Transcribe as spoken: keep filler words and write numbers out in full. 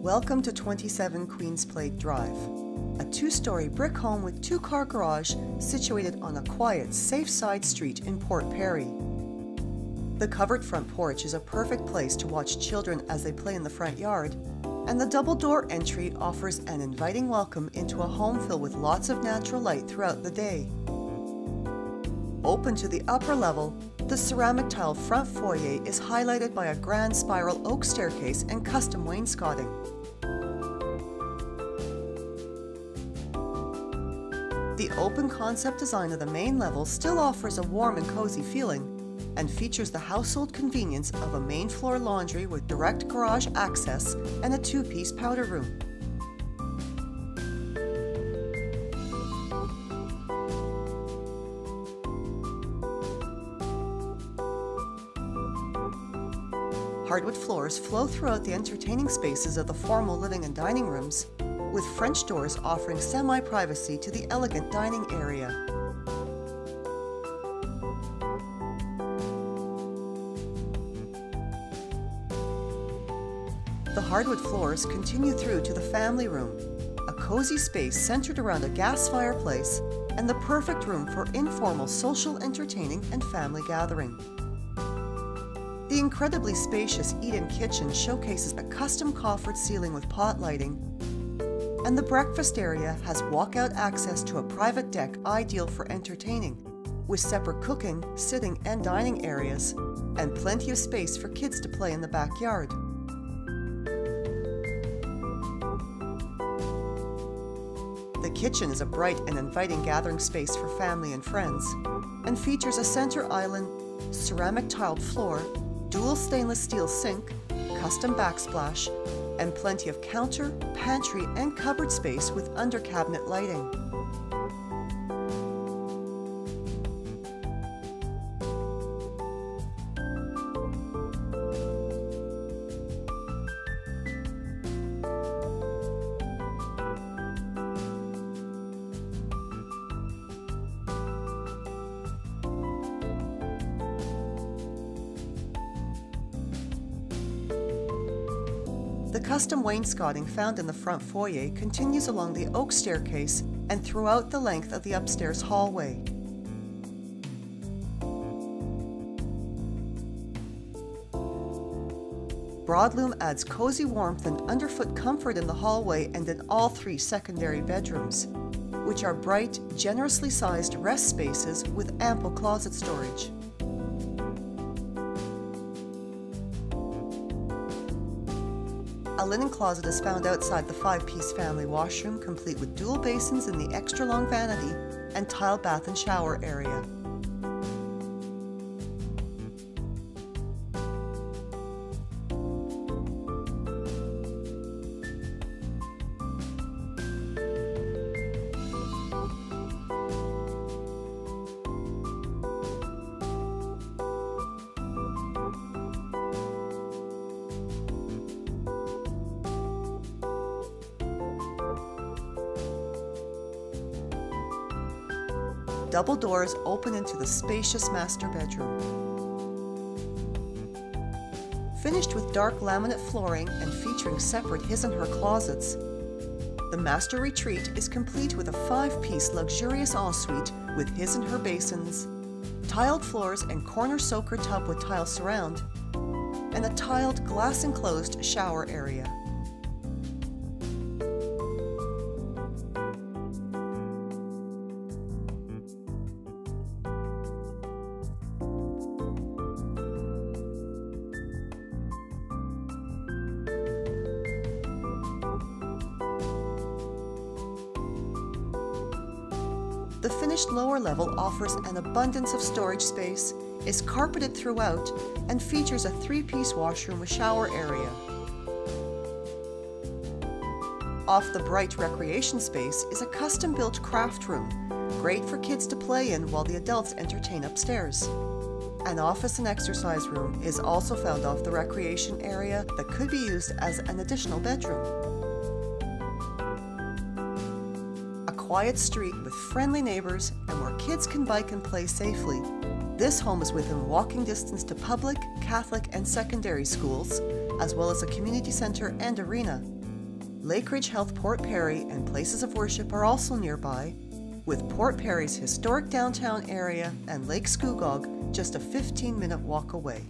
Welcome to twenty-seven Queensplate Drive, a two-story brick home with two-car garage situated on a quiet, safe side street in Port Perry. The covered front porch is a perfect place to watch children as they play in the front yard, and the double-door entry offers an inviting welcome into a home filled with lots of natural light throughout the day. Open to the upper level, the ceramic tile front foyer is highlighted by a grand spiral oak staircase and custom wainscoting. The open concept design of the main level still offers a warm and cozy feeling, and features the household convenience of a main floor laundry with direct garage access and a two-piece powder room. Hardwood floors flow throughout the entertaining spaces of the formal living and dining rooms, with French doors offering semi-privacy to the elegant dining area. The hardwood floors continue through to the family room, a cozy space centered around a gas fireplace and the perfect room for informal social entertaining and family gathering. The incredibly spacious eat-in kitchen showcases a custom coffered ceiling with pot lighting, and the breakfast area has walkout access to a private deck ideal for entertaining, with separate cooking, sitting and dining areas, and plenty of space for kids to play in the backyard. The kitchen is a bright and inviting gathering space for family and friends, and features a center island, ceramic tiled floor, dual stainless steel sink, custom backsplash, and plenty of counter, pantry, and cupboard space with under cabinet lighting. The custom wainscoting found in the front foyer continues along the oak staircase and throughout the length of the upstairs hallway. Broadloom adds cozy warmth and underfoot comfort in the hallway and in all three secondary bedrooms, which are bright, generously sized rest spaces with ample closet storage. A linen closet is found outside the five-piece family washroom, complete with dual basins in the extra-long vanity and tiled bath and shower area. Double doors open into the spacious master bedroom. Finished with dark laminate flooring and featuring separate his and her closets, the master retreat is complete with a five-piece luxurious ensuite with his and her basins, tiled floors and corner soaker tub with tile surround, and a tiled glass-enclosed shower area. The finished lower level offers an abundance of storage space, is carpeted throughout, and features a three-piece washroom with shower area. Off the bright recreation space is a custom-built craft room, great for kids to play in while the adults entertain upstairs. An office and exercise room is also found off the recreation area that could be used as an additional bedroom. Quiet street with friendly neighbors and where kids can bike and play safely. This home is within walking distance to public, Catholic, and secondary schools, as well as a community center and arena. Lake Ridge Health Port Perry and places of worship are also nearby, with Port Perry's historic downtown area and Lake Scugog just a fifteen minute walk away.